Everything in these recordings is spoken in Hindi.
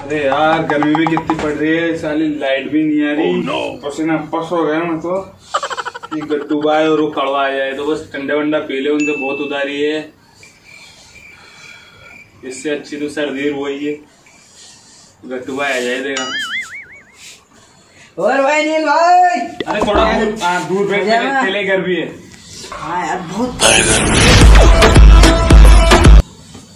अरे यार गर्मी भी कितनी पड़ रही है, साली लाइट भी नहीं आ रही, पसीना पस हो गया मैं तो। गट्टू भाई और वो कड़वा आ जाए तो बस ठंडा वंडा पी ले, उनसे बहुत उधारी है, इससे अच्छी तो सर्दी वही है, गट्टू भाई आ जाए देगा। और भाई नील भाई अरे थोड़ा दूर बैठ के ले, घर भी है। हाँ यार बहुत।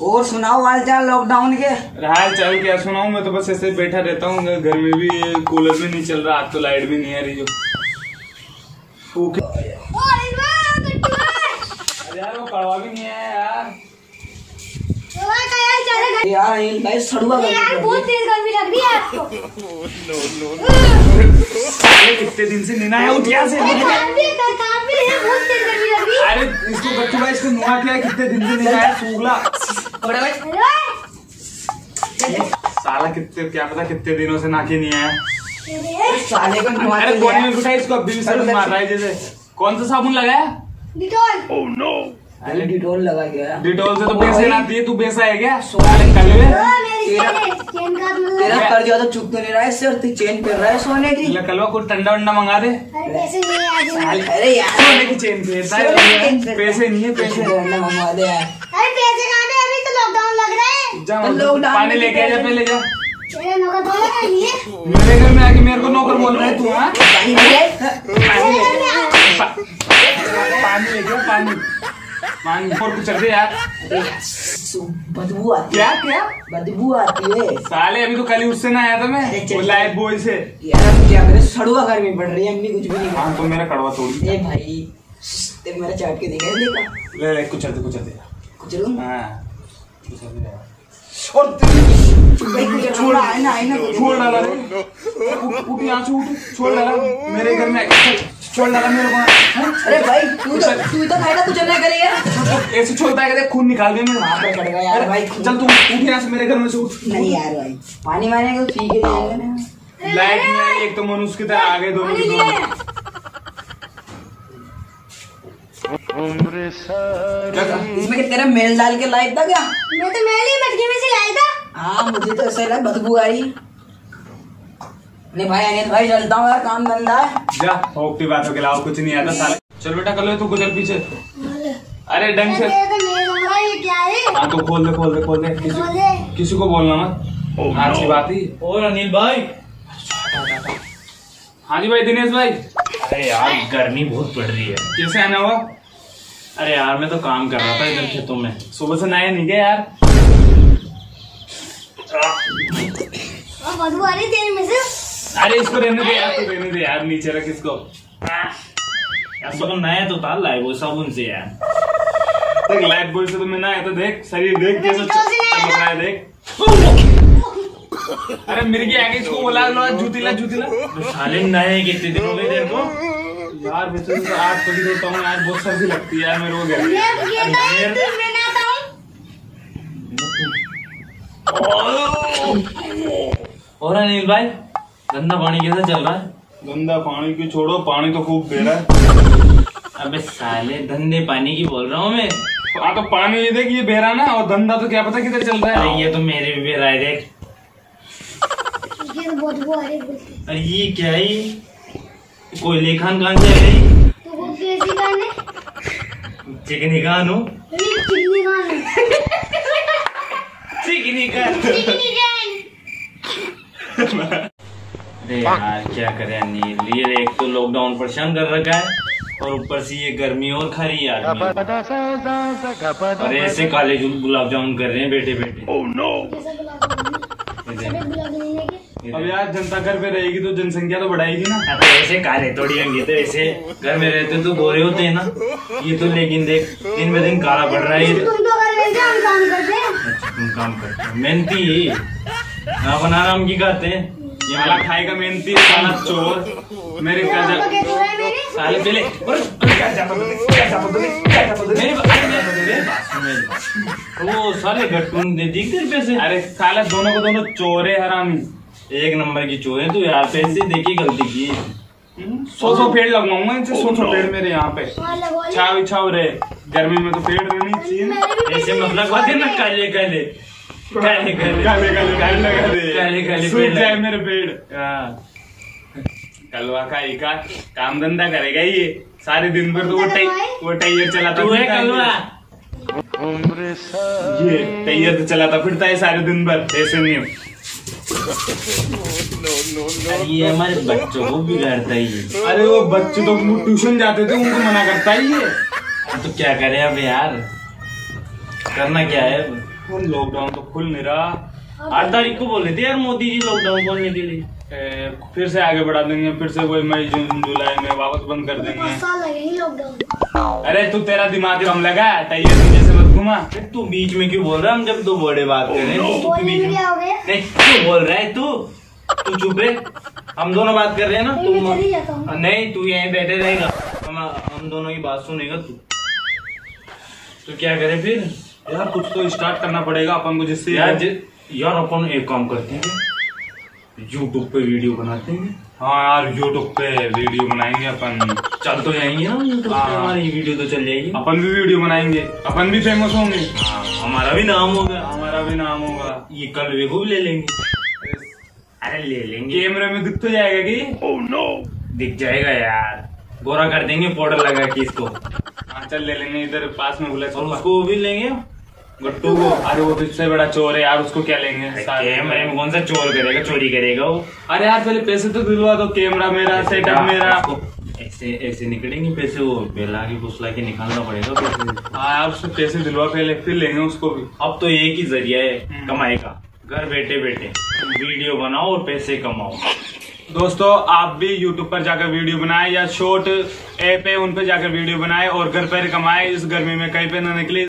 और सुनाओ हाल चाल लॉकडाउन के? हाल चाल क्या सुनाऊं, मैं तो बस ऐसे बैठा रहता हूँ, घर में भी कूलर भी नहीं चल रहा, आज तो लाइट भी नहीं आ रही जो। अरे यार वो कड़वा भी नहीं है यार। यार भाई सड़ुआ यार बहुत तेज गर्मी लग रही है आपको। अरे कितने दिन से नीना है, उठ यहाँ से। अरे इसको गट्टू भाई इसको नुआ किया, कितने दिन से नीना है, सूखला साला, कितने क्या पता कितने दिनों से नाके नहीं आया साले को। अरे कोने में घुसा इसको, अभी भी सड़क मार रहा है जैसे। कौन सा साबुन लगाया? अरे डिटोल लगा गया, डिटोल से तो पैसे ना दिए, तू पैसा है क्या? सोने कर ले, तेरा कर दिया तो चुप तो नहीं रहा है, सिर्फ तू चेन कर रहा है सोने की। कलवा कुछ ठंडा वंडा मंगा दे। अरे यार सोने की चेन पैसा है, पैसे नहीं है, पैसे ठंडा मंगा दे यार। अरे पैसे कहां पे, अभी तो लॉकडाउन लग रहा है, लॉकडाउन पानी लेके आ जा, पहले जा मेरे घर में आके मेरे को नौकर बोल रहा है तू। हां पानी ले जाओ, पानी और कुछ चलते यार, बदबू आती है। क्या बदबू आती है साले, अभी तो कल ही उससे ना आया था मैं, लाइफ बॉय से यार। क्या मेरे सड़ुआ गर्मी पड़ रही है, अम्मी कुछ भी नहीं। हाँ तो मेरा कड़वा तोड़ दिया भाई, तेरे मेरा चाट के देखा देखा। ले कुछ चलते, कुछ चलते, कुछ चलूं। हां कुछ चलते। और छोड़ आई ना छोड़ डाला रे, उठ यहां से, उठ छोड़ डाला मेरे घर में, छोड़ डाला मेरे को। अरे भाई तू तो खाएगा, तू चलना करे यार, ऐसे छोड़ता है करे, खून निकाल दिया मेरे हाथ पे पड़ गया यार भाई। चल तू उठ यहां से, मेरे घर में से उठ। नहीं यार भाई पानी मारेंगे तो ठीक है ना, लाइट नहीं आ रही, एक तो मनुष्य की तरह आ गए दोनों। इसमें तेरा मेल डाल के लाइट था क्या? मैं तो मेल ही मटके में से लाया था। हाँ मुझे तो ऐसा लगा बदबू आई। नहीं भाई अनिल भाई चलता हूँ यार, काम धंधा है। जा ओके बातों के लाओ, कुछ नहीं आता साले। चल बेटा कर लो तू गुजर पीछे। अरे डंग से ये क्या है? हाँ तो खोल दे, खोल दे, खोल दे, किसी को बोलना मत, आज की बात ही। और अनिल भाई। हाँ जी भाई दिनेश भाई। अरे यार गर्मी बहुत पड़ रही है, कैसे आना हुआ? अरे यार मैं तो काम कर रहा था इधर खेतों में, सुबह से नहाया नहीं गया यार, बदबू आ रही तेरे में से। अरे इसको रहने दे यार, तो रहने दे यार, नीचे रख इसको यार। तो नया तो था लाइफ बॉय साबुन से यार, देख लाइफ बॉय से तो मैं नया था, देख शरीर देख कैसे चमक रहा है देख। अरे मिर्गी आगे इसको बोला लो, जूती ला जूती ला। साले नए कितने दिन हो गए तेरे को यार, बेचारे तो आज पड़ी देता हूँ यार, बहुत सर्दी लगती है यार मेरे को गर्मी। और अनिल भाई गंदा पानी कैसा चल रहा है? गंदा पानी क्यों, छोड़ो पानी तो खूब दे रहा है। अबे साले धंधे पानी की बोल रहा हूँ मैं। हाँ तो पानी ये देख ये बेरा ना, और धंधा तो क्या पता किधर चल रहा है। ये तो मेरे भी बेरा है देख, ये तो बहुत बुरा है। अरे ये क्या है, कोयले खान कहाँ से आ गई? तो कैसी खान है? चिकनी खान हो, चिकनी खान है, चिकनी खान। अरे यार क्या करें अनिल, ये एक तो लॉकडाउन परेशान कर रखा है, और ऊपर से ये गर्मी और खा रही है यार। अरे ऐसे काले गुलाब जामुन कर रहे हैं बेटे बेटे। Oh no. अब यार जनता घर पे रहेगी तो जनसंख्या तो बढ़ाएगी ना। अब ऐसे काले थोड़ी होंगे, तो ऐसे घर में रहते तो गोरे होते हैं ना ये तो, लेकिन देख दिन में दिन काला बढ़ रहा है। मेहनती ना बना राम की कहते हैं, ये वाला खाएगा मेहनती साला चोर मेरे साले। पहले वो साले गट्टून दे दी तेरे पैसे। अरे साला दोनों को दोनों चोरे हरामी, एक नंबर की चोर है तू यार, पैसे देखी गलती की। 100 पेड़ लगवाऊंगा इनसे, 100 पेड़ मेरे यहाँ पे छाव रहे, गर्मी में तो पेड़ रहनी चाहिए। ऐसे मतलब काले काले कलवा खाई का काम धंधा करेगा ये सारे दिन भर। तो वो टाइगर चलाता फिरता है, ये टाइगर चलाता फिरता है सारे दिन भर ऐसे नहीं। ये हमारे बच्चों को बिगाड़ता है ये। अरे वो बच्चे तो ट्यूशन जाते थे, उनको मना करता है ये। तो क्या करे अब यार, करना क्या है। लॉकडाउन तो खुल नहीं रहा। 8 तारीख को बोले थे यार मोदी जी लॉकडाउन खोलने के लिए। फिर से आगे बढ़ा देंगे, फिर से वही मई जून जुलाई में वापस बंद कर देंगे लॉकडाउन। अरे तू तेरा दिमाग हम लगा टाइगर जैसे मत घुमा। तू बीच में क्यों बोल रहा है, हम जब दो बड़े बात कर रहे हैं। क्यों बोल रहा है तू चुप रहे, हम दोनों बात कर रहे हैं ना। तू नहीं, तू यहीं बैठे रहेगा, हम दोनों की बात सुनेगा तू। तो क्या करे फिर यार, कुछ तो स्टार्ट करना पड़ेगा अपन को। जिससे यार अपन एक काम करते हैं, यूट्यूब पे वीडियो बनाते हैं। हाँ यार यूट्यूब पे वीडियो बनाएंगे अपन। चल तो जाएंगे ना यूट्यूब पे, हमारी वीडियो तो चल जाएगी। अपन भी वीडियो बनाएंगे, अपन भी फेमस होंगे। हाँ हमारा भी नाम होगा, हमारा भी नाम होगा। ये कलवे को भी ले लेंगे। अरे ले लेंगे, कैमरे में दिख तो जाएगा की। ओह नो, दिख जाएगा यार। गोरा कर देंगे पाउडर लगा के इसको। हाँ चल ले लेंगे, इधर पास में बुला। उसको भी लेंगे गट्टू को। अरे वो सबसे बड़ा चोर है यार, उसको क्या लेंगे। कैमरे में कौन सा चोर करेगा, चोरी करेगा वो। अरे यार पहले पैसे तो दिलवा दो। कैमरा मेरा, सेटअप मेरा। ऐसे ऐसे निकलेंगे पैसे, वो बेला के घुसला के निकालना पड़ेगा पैसे। हाँ यार उसको पैसे दिलवा पहले, फिर लेंगे उसको भी। अब तो एक ही जरिया है कमाई का, घर बैठे बैठे वीडियो बनाओ और पैसे कमाओ। दोस्तों आप भी YouTube पर जाकर वीडियो बनाए या शॉर्ट ऐप है उन पर जाकर वीडियो बनाए और घर पर कमाए। इस गर्मी में कहीं पे ना निकले।